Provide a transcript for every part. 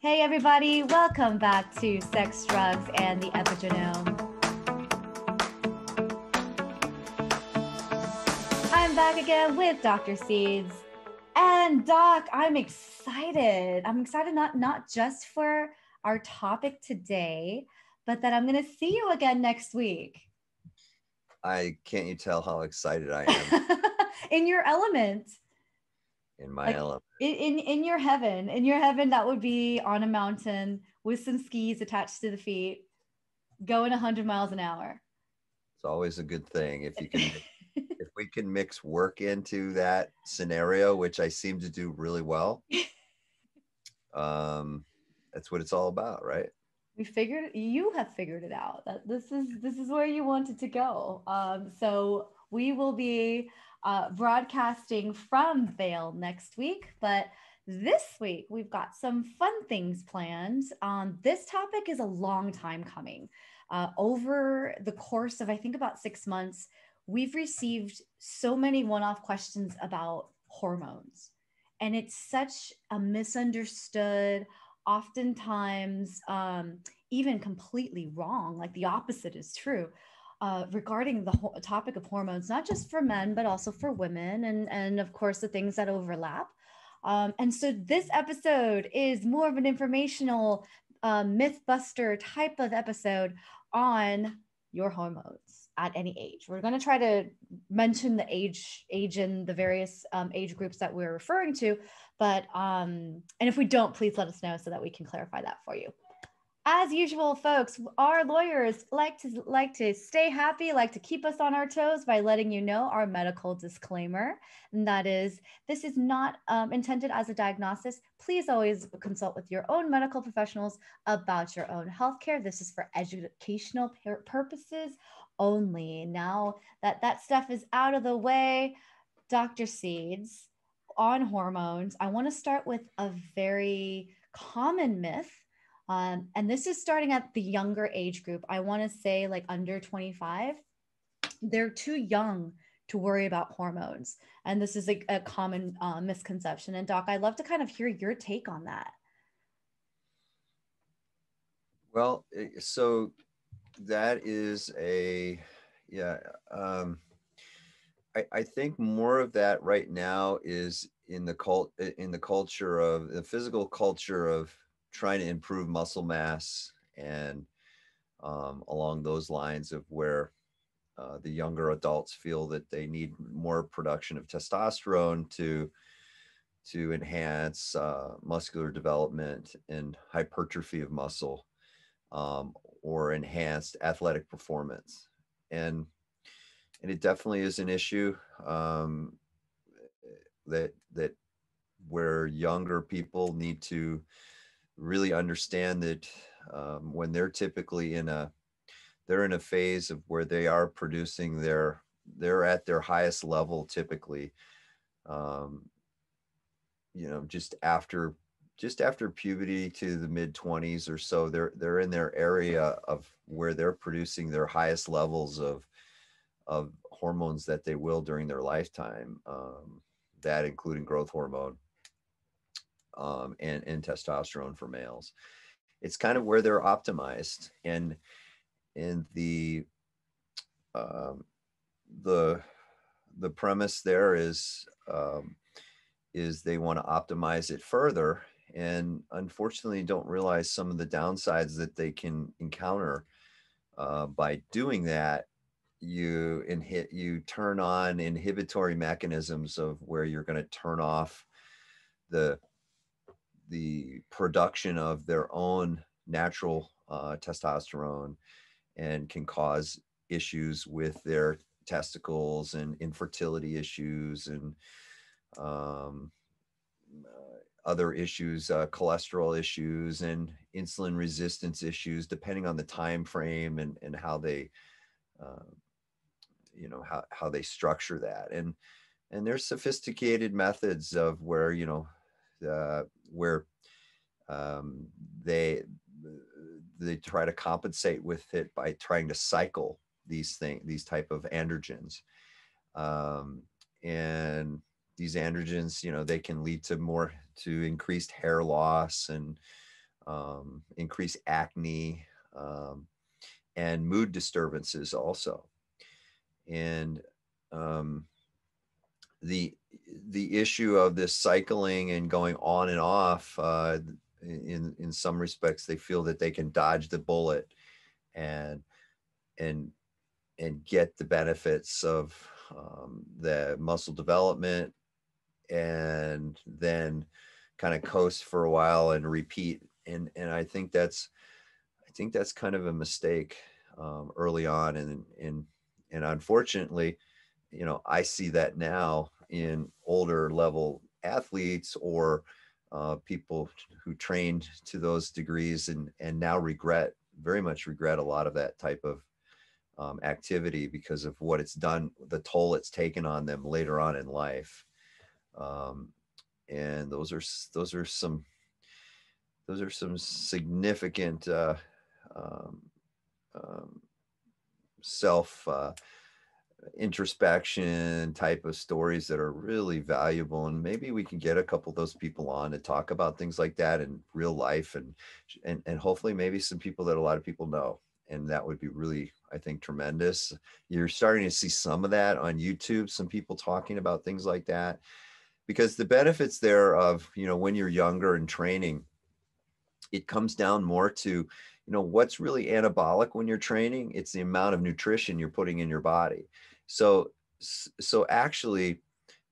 Hey everybody, welcome back to Sex, Drugs, and the Epigenome. I'm back again with Dr. Seeds. And Doc, I'm excited. I'm excited not just for our topic today, but that I'm going to see you again next week. Can't you tell how excited I am? In your element. In my element. In your heaven. In your heaven, that would be on a mountain with some skis attached to the feet, going 100 miles an hour. It's always a good thing if you can, if we can mix work into that scenario, which I seem to do really well. That's what it's all about, right? You have figured it out. This is where you wanted to go. So we will be broadcasting from Vail next week, but this week we've got some fun things planned. This topic is a long time coming. Over the course of, I think, about 6 months, we've received so many one-off questions about hormones, and it's such a misunderstood, oftentimes even completely wrong, like the opposite is true, regarding the whole topic of hormones, not just for men, but also for women, and of course the things that overlap. And so this episode is more of an informational myth buster type of episode on your hormones at any age. We're going to try to mention the age in the various age groups that we're referring to, but and if we don't, please let us know so that we can clarify that for you. As usual, folks, our lawyers like to stay happy, like to keep us on our toes by letting you know our medical disclaimer, and that is, this is not intended as a diagnosis. Please always consult with your own medical professionals about your own healthcare. This is for educational purposes only. Now that that stuff is out of the way, Dr. Seeds, on hormones, I want to start with a very common myth. And this is starting at the younger age group. I want to say like under 25, they're too young to worry about hormones. And this is a common misconception. And Doc, I'd love to kind of hear your take on that. Well, so that is a, yeah. I think more of that right now is in the culture of the physical culture of trying to improve muscle mass and along those lines of where the younger adults feel that they need more production of testosterone to enhance muscular development and hypertrophy of muscle or enhanced athletic performance. And it definitely is an issue that where younger people need to really understand that when they're typically in a phase of where they are producing they're at their highest level typically, just after puberty to the mid 20s or so, they're in their area of where they're producing their highest levels of hormones that they will during their lifetime, that including growth hormone and testosterone for males. It's kind of where they're optimized, and in the premise there is they want to optimize it further, and unfortunately don't realize some of the downsides that they can encounter by doing that. You turn on inhibitory mechanisms of where you're going to turn off the production of their own natural testosterone, and can cause issues with their testicles and infertility issues and other issues, cholesterol issues and insulin resistance issues, depending on the time frame and how they how they structure that. And there's sophisticated methods of where, they try to compensate with it by trying to cycle these type of androgens. And these androgens, they can lead to increased hair loss and increase acne, and mood disturbances also. And the issue of this cycling and going on and off, in some respects, they feel that they can dodge the bullet and get the benefits of the muscle development, and then kind of coast for a while and repeat. And I think that's kind of a mistake early on. And unfortunately, you know, I see that now in older level athletes or people who trained to those degrees and now regret, very much regret a lot of that type of activity because of what it's done, the toll it's taken on them later on in life. And those are some significant self introspection type of stories that are really valuable, and maybe we can get a couple of those people on and talk about things like that in real life, and hopefully maybe some people that a lot of people know, and that would be really, I think, tremendous. You're starting to see some of that on YouTube, some people talking about things like that, because the benefits there of, you know, when you're younger and training, it comes down more to, you know, what's really anabolic when you're training. It's the amount of nutrition you're putting in your body. So actually,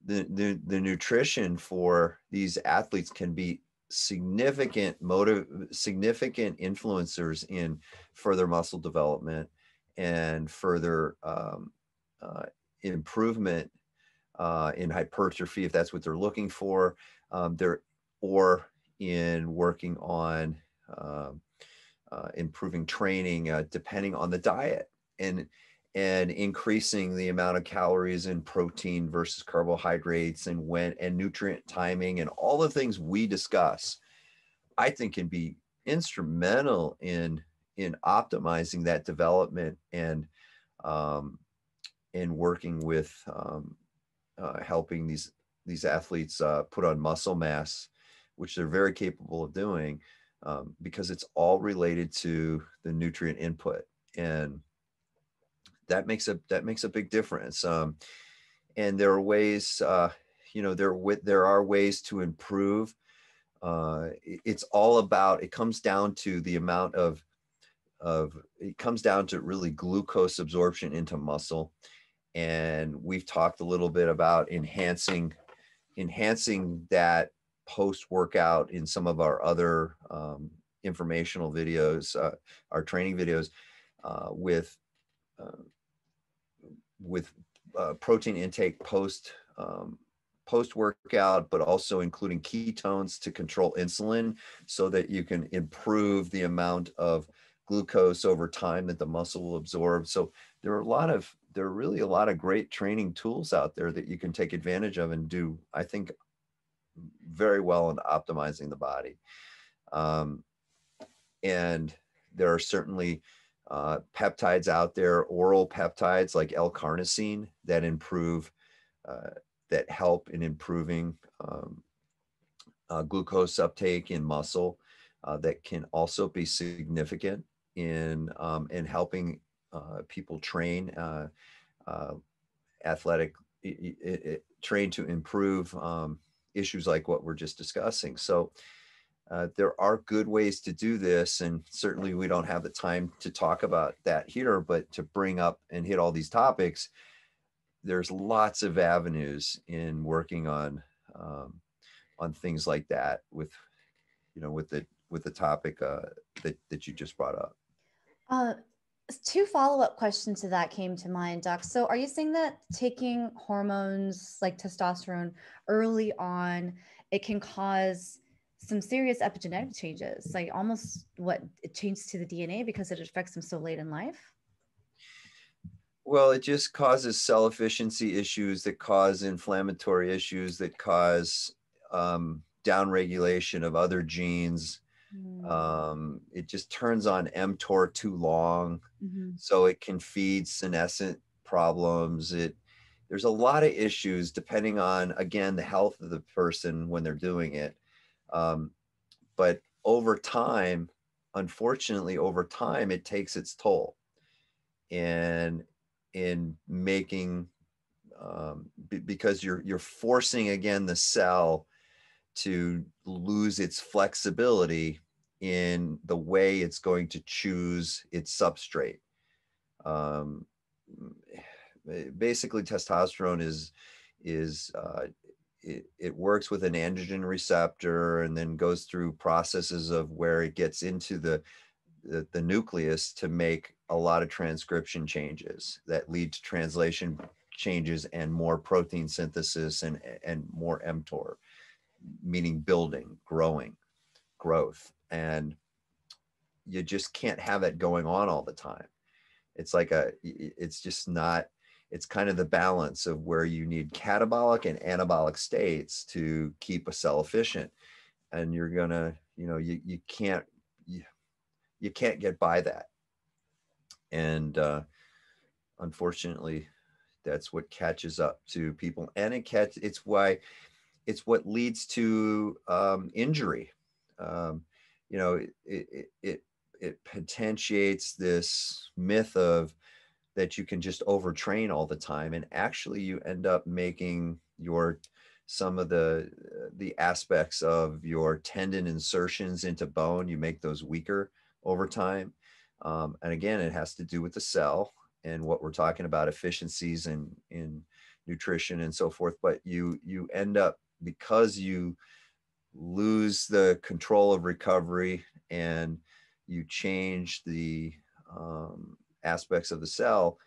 the nutrition for these athletes can be significant influencers in further muscle development and further improvement in hypertrophy, if that's what they're looking for, or in working on improving training, depending on the diet, and increasing the amount of calories and protein versus carbohydrates, and when, and nutrient timing, and all the things we discuss, I think can be instrumental in optimizing that development and working with helping these athletes put on muscle mass, which they're very capable of doing, because it's all related to the nutrient input, and that makes a big difference. And there are ways, you know, there are ways to improve. It's all about, it comes down to the amount of, it comes down to really glucose absorption into muscle. And we've talked a little bit about enhancing that post-workout in some of our other informational videos, our training videos, with protein intake post-workout, but also including ketones to control insulin, so that you can improve the amount of glucose over time that the muscle will absorb. So there are really a lot of great training tools out there that you can take advantage of and do, I think, very well in optimizing the body. And there are certainly peptides out there, oral peptides like L-carnosine that improve, that help in improving glucose uptake in muscle, that can also be significant in helping people train train to improve issues like what we're just discussing. So there are good ways to do this, and certainly we don't have the time to talk about that here, but to bring up and hit all these topics, there's lots of avenues in working on things like that with, you know, with the topic that you just brought up. Two follow-up questions to that came to mind, Doc. So are you saying that taking hormones like testosterone early on, it can cause some serious epigenetic changes, like almost what it changes to the DNA because it affects them so late in life? Well, it just causes cell efficiency issues that cause inflammatory issues that cause downregulation of other genes. Mm-hmm. It just turns on mTOR too long. Mm-hmm. So it can feed senescent problems. There's a lot of issues depending on, again, the health of the person when they're doing it. But over time, unfortunately, over time, it takes its toll in making, because you're forcing, again, the cell to lose its flexibility in the way it's going to choose its substrate. Basically, testosterone it works with an androgen receptor and then goes through processes of where it gets into the nucleus to make a lot of transcription changes that lead to translation changes and more protein synthesis and more mTOR, meaning building, growing, growth. And you just can't have it going on all the time. It's like it's just not, it's kind of the balance of where you need catabolic and anabolic states to keep a cell efficient. And you're gonna, you know, you can't get by that. And unfortunately, that's what catches up to people. And it's what leads to injury. You know, it potentiates this myth of that you can just overtrain all the time, and actually you end up making some of the aspects of your tendon insertions into bone, you make those weaker over time. And again, it has to do with the cell and what we're talking about, efficiencies in nutrition and so forth. But you end up, because you lose the control of recovery and you change the aspects of the cell,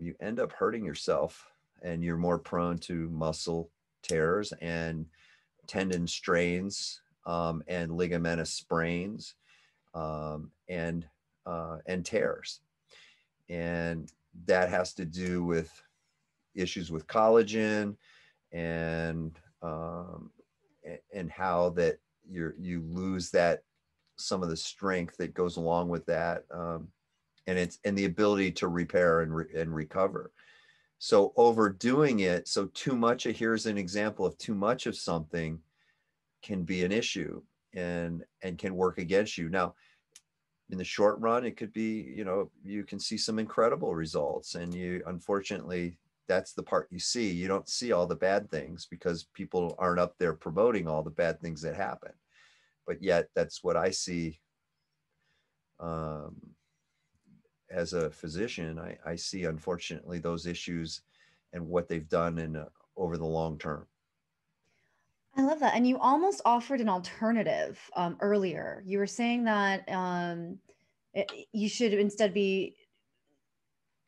you end up hurting yourself, and you're more prone to muscle tears and tendon strains and ligamentous sprains and tears. And that has to do with issues with collagen and how that you lose that, some of the strength that goes along with that, and the ability to repair and recover. So overdoing it, so too much of, here's an example of too much of something can be an issue and can work against you. Now, in the short run, it could be, you know, you can see some incredible results, and you, unfortunately, that's the part you see. You don't see all the bad things because people aren't up there promoting all the bad things that happen. But yet that's what I see as a physician. I see, unfortunately, those issues and what they've done in over the long term. I love that. And you almost offered an alternative earlier. You were saying that you should instead be,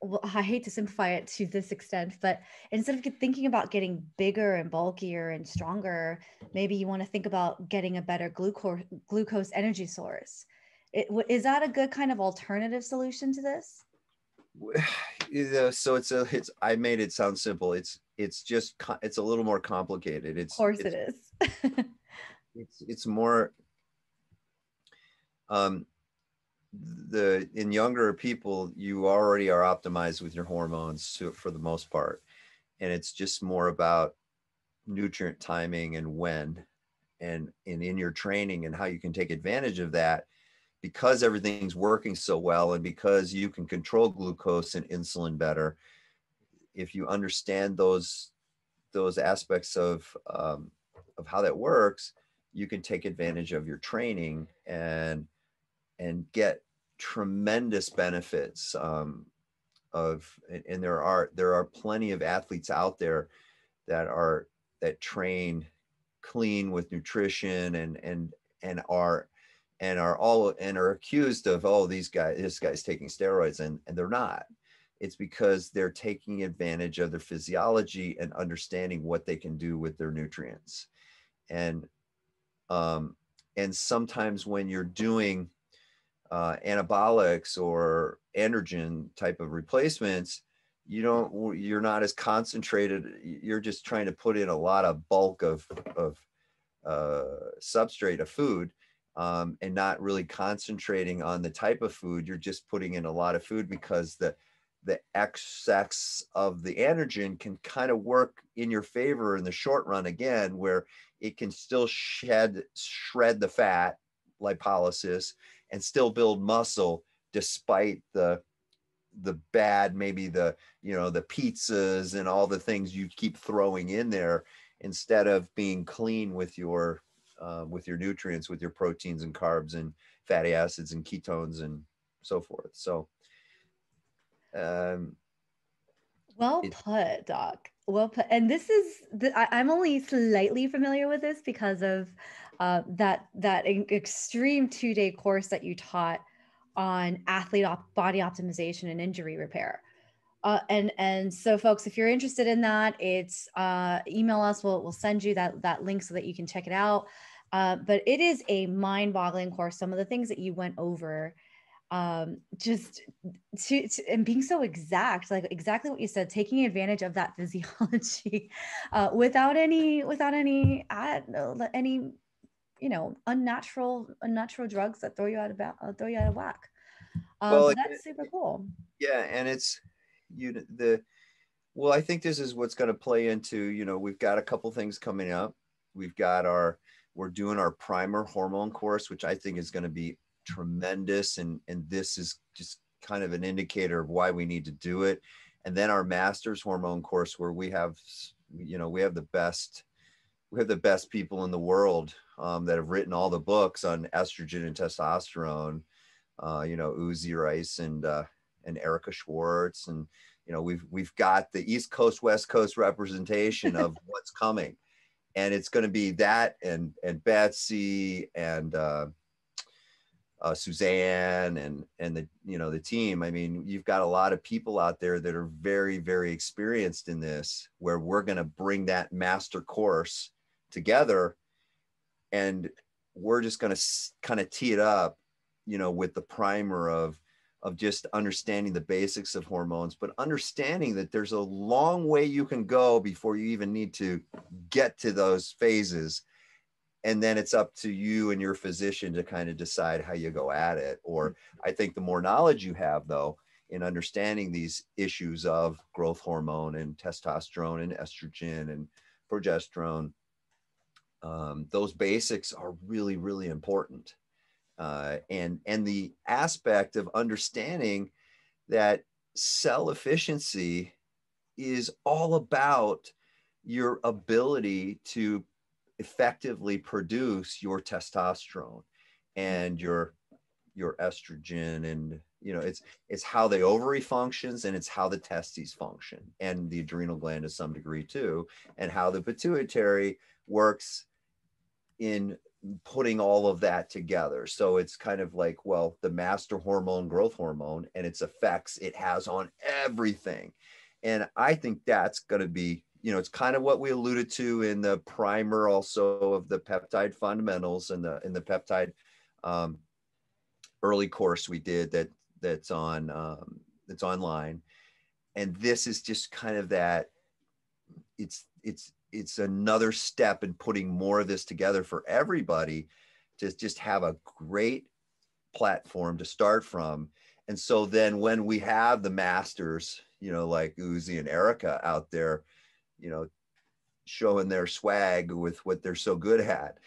well, I hate to simplify it to this extent, but instead of thinking about getting bigger and bulkier and stronger, maybe you want to think about getting a better glucose energy source. Is that a good kind of alternative solution to this? So it's I made it sound simple. It's a little more complicated. It's, of course it is. it's more, in younger people, you already are optimized with your hormones for the most part. And it's just more about nutrient timing and when, and in your training and how you can take advantage of that, because everything's working so well. And because you can control glucose and insulin better, if you understand those aspects of how that works, you can take advantage of your training and get tremendous benefits and there are plenty of athletes out there that train clean with nutrition and are accused of, oh, this guy's taking steroids, and they're not. It's because they're taking advantage of their physiology and understanding what they can do with their nutrients. And sometimes when you're doing anabolics or androgen type of replacements, you're not as concentrated. You're just trying to put in a lot of bulk of substrate of food, and not really concentrating on the type of food. You're just putting in a lot of food because the excess of the androgen can kind of work in your favor in the short run, again, where it can still shed the fat lipolysis and still build muscle despite the bad, maybe the, you know, the pizzas and all the things you keep throwing in there, instead of being clean with your nutrients, with your proteins and carbs and fatty acids and ketones and so forth. So, well put, Doc. Well put. And this is, I'm only slightly familiar with this because of that extreme 2-day course that you taught on athlete body optimization and injury repair. And so folks, if you're interested in that, it's email us, we'll send you that link so that you can check it out. But it is a mind-boggling course. Some of the things that you went over, and being so exact, like exactly what you said, taking advantage of that physiology without any you know, unnatural drugs that throw you out of whack. Well, that's super cool. Yeah, and it's I think this is what's going to play into, you know, we've got a couple things coming up. We've got we're doing our primer hormone course, which I think is going to be tremendous, and this is just kind of an indicator of why we need to do it. And then our master's hormone course, where we have, you know, we have the best people in the world that have written all the books on estrogen and testosterone, you know, Uzi Rice and Erica Schwartz, and you know, we've got the East Coast, West Coast representation of what's coming, and it's going to be that and Betsy and Suzanne and the, you know, the team. I mean, you've got a lot of people out there that are very, very experienced in this, where we're going to bring that master course together, and we're just going to kind of tee it up, you know, with the primer of just understanding the basics of hormones, but understanding that there's a long way you can go before you even need to get to those phases. And then it's up to you and your physician to kind of decide how you go at it. Or I think the more knowledge you have, though, in understanding these issues of growth hormone and testosterone and estrogen and progesterone, those basics are really, really important. And the aspect of understanding that cell efficiency is all about your ability to effectively produce your testosterone and your estrogen, and you know, it's how the ovary functions, and it's how the testes function, and the adrenal gland to some degree too, and how the pituitary works in putting all of that together. So it's kind of like, well, the master hormone, growth hormone, and its effects it has on everything. And I think that's going to be, you know, it's kind of what we alluded to in the primer also of the peptide fundamentals and in the peptide early course we did that's on that's online. And this is just kind of that, it's another step in putting more of this together for everybody to just have a great platform to start from. And so then when we have the masters, you know, like Uzi and Erica out there, you know, showing their swag with what they're so good at,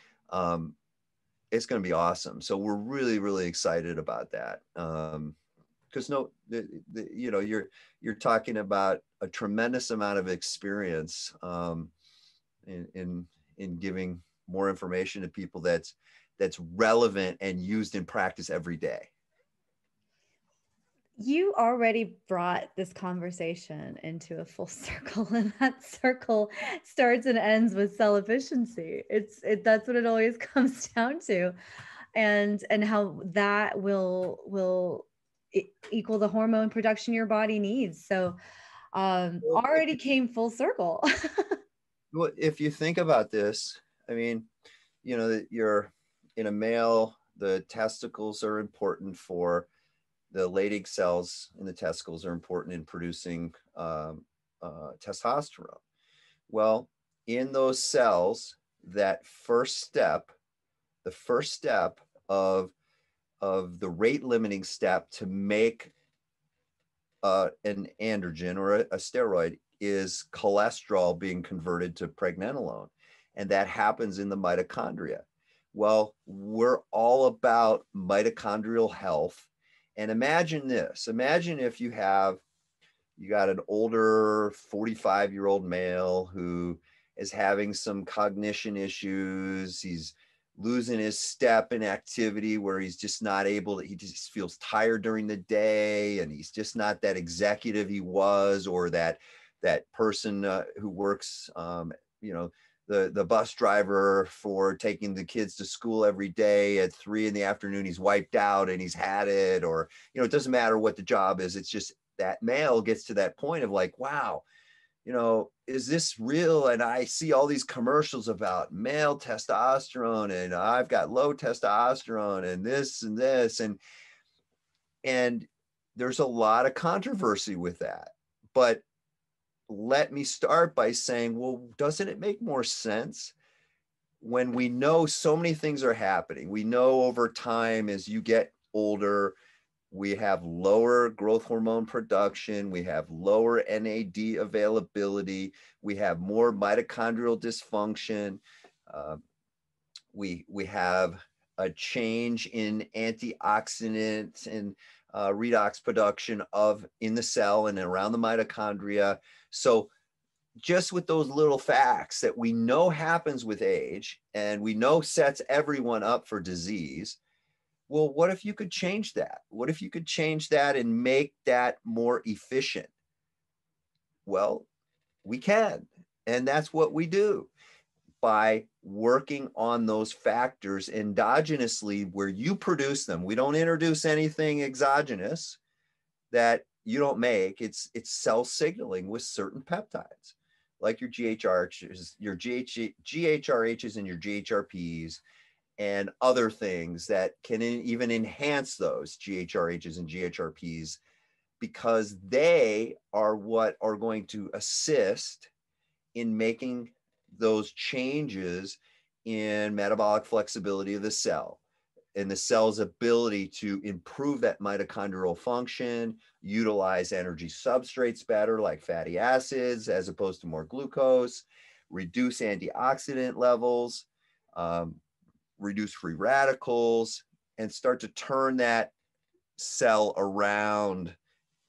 it's going to be awesome. So we're really, really excited about that. Because you know, you're talking about a tremendous amount of experience in giving more information to people that's relevant and used in practice every day. You already brought this conversation into a full circle, and that circle starts and ends with cell efficiency. That's what it always comes down to, and how that will equal the hormone production your body needs. So already came full circle. Well, if you think about this, I mean, you know, that you're in a male, the testicles are important for the Leydig cells in the testicles are important in producing testosterone. Well, in those cells, the first step of the rate limiting step to make an androgen or a steroid is cholesterol being converted to pregnenolone. And that happens in the mitochondria. Well, we're all about mitochondrial health. And imagine this, imagine if you got an older 45-year-old male who is having some cognition issues. He's losing his step in activity where he's just not able to, he just feels tired during the day, and he's just not that executive he was, or that person who works, the bus driver for taking the kids to school every day at 3 in the afternoon, he's wiped out and he's had it, or, it doesn't matter what the job is. It's just that male gets to that point of like, wow, is this real? And I see all these commercials about male testosterone, and I've got low testosterone, and this and this. And there's a lot of controversy with that. But let me start by saying, well, doesn't it make more sense when we know so many things are happening? We know over time, as you get older, we have lower growth hormone production, we have lower NAD availability, we have more mitochondrial dysfunction, we have a change in antioxidants and redox production in the cell and around the mitochondria. So just with those little facts that we know happens with age, and we know sets everyone up for disease, well, what if you could change that? What if you could change that and make that more efficient? Well, we can. And that's what we do by working on those factors endogenously where you produce them. We don't introduce anything exogenous that you don't make. It's cell signaling with certain peptides, like your GHRHs, your GHRHs and your GHRPs, and other things that can even enhance those GHRHs and GHRPs, because they are what are going to assist in making those changes in metabolic flexibility of the cell and the cell's ability to improve that mitochondrial function, utilize energy substrates better like fatty acids as opposed to more glucose, reduce antioxidant levels, reduce free radicals, and start to turn that cell around,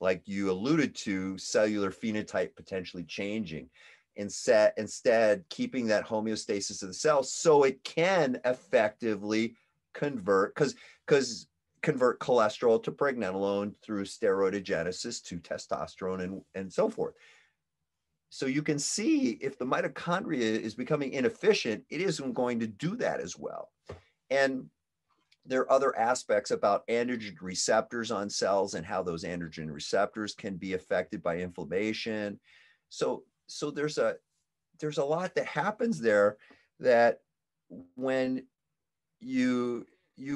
like you alluded to, cellular phenotype potentially changing, and instead keeping that homeostasis of the cell so it can effectively convert, because convert cholesterol to pregnenolone through steroidogenesis to testosterone and so forth. So you can see if the mitochondria is becoming inefficient, it isn't going to do that as well. And there are other aspects about androgen receptors on cells and how those androgen receptors can be affected by inflammation. So there's a lot that happens there, that when you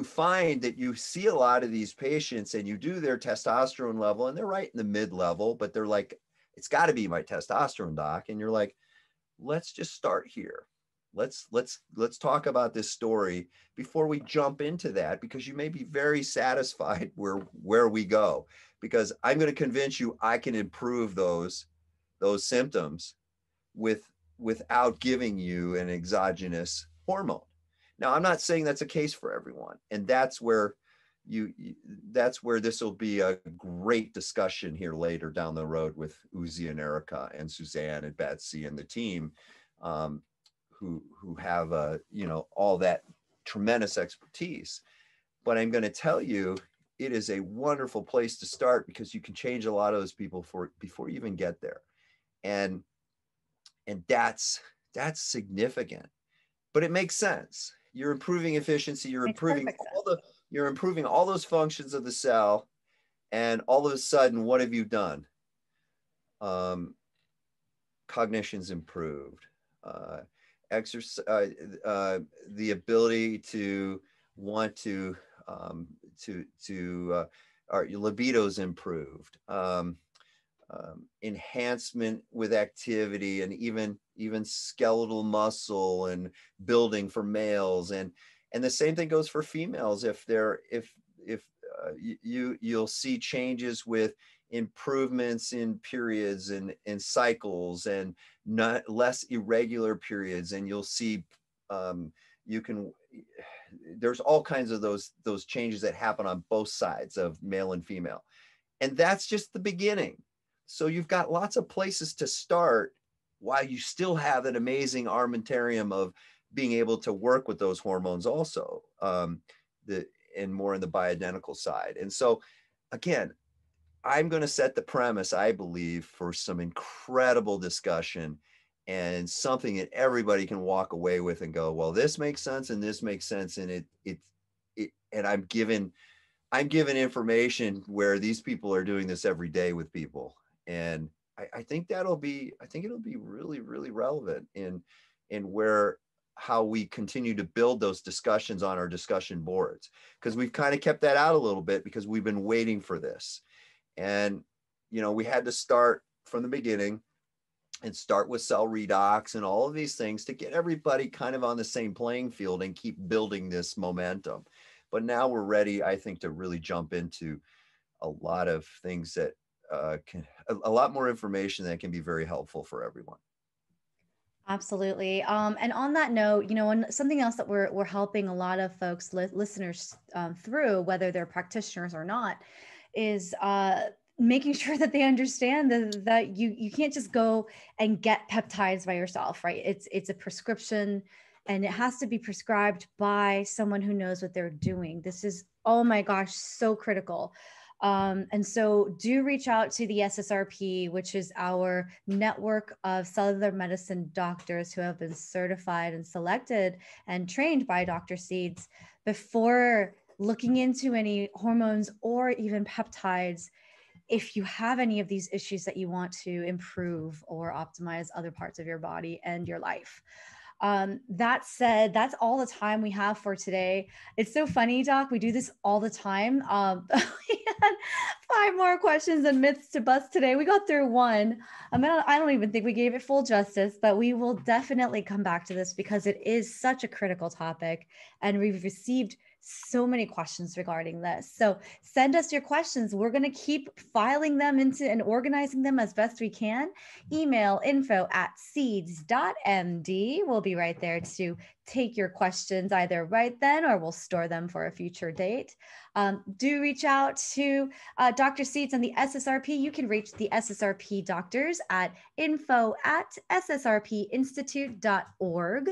find that you see a lot of these patients and you do their testosterone level, and they're right in the mid-level, but they're like, it's got to be my testosterone, doc. And you're like, let's just start here. Let's talk about this story before we jump into that, because you may be very satisfied where we go, because I'm going to convince you I can improve those symptoms without giving you an exogenous hormone. Now, I'm not saying that's a case for everyone, and that's where this will be a great discussion here later down the road with Uzi and Erica and Suzanne and Betsy and the team, who have all that tremendous expertise. But I'm going to tell you, it is a wonderful place to start, because you can change a lot of those people before you even get there, and that's significant. But it makes sense. You're improving efficiency. You're improving You're improving all those functions of the cell, and all of a sudden, what have you done? Cognition's improved. The ability to want to our libido's improved. Enhancement with activity, and even skeletal muscle and building for males. And the same thing goes for females. You'll see changes with improvements in periods and cycles, and not less irregular periods. And you'll see there's all kinds of those changes that happen on both sides of male and female. And that's just the beginning. So you've got lots of places to start while you still have an amazing armamentarium of being able to work with those hormones also, and more in the bioidentical side. And so again, I'm going to set the premise, I believe, for some incredible discussion and something that everybody can walk away with and go, well, this makes sense and this makes sense. And and I'm given information where these people are doing this every day with people. And I think it'll be really, really relevant in where, how we continue to build those discussions on our discussion boards. Because we've kind of kept that out a little bit because we've been waiting for this. And, you know, we had to start from the beginning and start with cell redox and all of these things to get everybody kind of on the same playing field and keep building this momentum. But now we're ready, I think, to really jump into a lot of things that a lot more information that can be very helpful for everyone. Absolutely. And on that note, you know, and something else that we're helping a lot of folks, listeners through, whether they're practitioners or not, is making sure that they understand that you can't just go and get peptides by yourself, right? It's a prescription, and it has to be prescribed by someone who knows what they're doing. This is, oh my gosh, so critical. And so do reach out to the SSRP, which is our network of cellular medicine doctors who have been certified and selected and trained by Dr. Seeds before looking into any hormones or even peptides, if you have any of these issues that you want to improve or optimize other parts of your body and your life. That said, that's all the time we have for today. It's so funny, Doc, we do this all the time. We had 5 more questions and myths to bust today. We got through one. I don't even think we gave it full justice, but we will definitely come back to this because it is such a critical topic, and we've received so many questions regarding this. So send us your questions. We're going to keep filing them into and organizing them as best we can. Email info@seeds.md. We'll be right there to take your questions either right then, or we'll store them for a future date. Do reach out to Dr. Seeds and the SSRP. You can reach the SSRP doctors at info@ssrpinstitute.org.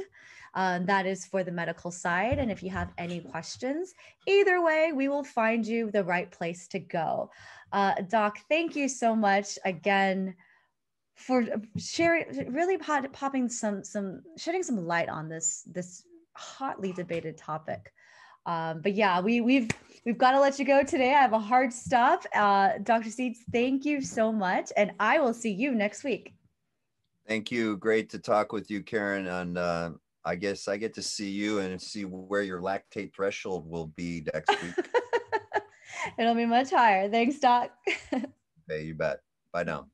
That is for the medical side. And if you have any questions, either way, we will find you the right place to go. Doc, thank you so much again for sharing, really popping shedding some light on this hotly debated topic. But yeah, we've got to let you go today. I have a hard stop. Dr. Seeds, thank you so much. And I will see you next week. Thank you. Great to talk with you, Karen, on I guess I get to see you and see where your lactate threshold will be next week. It'll be much higher. Thanks, Doc. Hey, you bet. Bye now.